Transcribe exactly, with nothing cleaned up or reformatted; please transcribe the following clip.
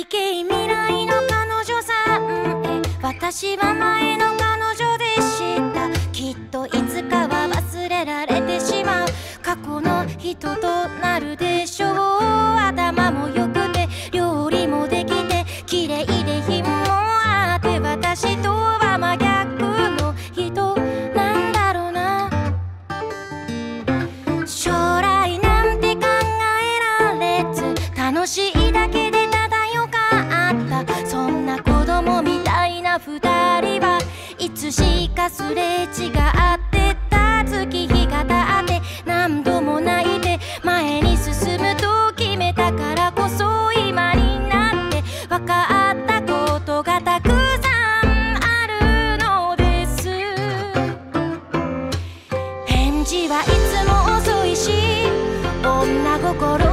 背景未来の彼女さんへ、私は前の彼女でした。きっといつかは忘れられてしまう過去の人となるでしょう。頭も良くて料理もできて綺麗で品もあって、私とは真逆の人なんだろうな。将来なんて考えられず、楽しいだけでただよかった、そんな子供みたいな二人はいつしかすれ違ってた。月日がたって何度も泣いて前に進むと決めたからこそ、今になって分かったことがたくさんあるのです。返事はいつも遅いし、女心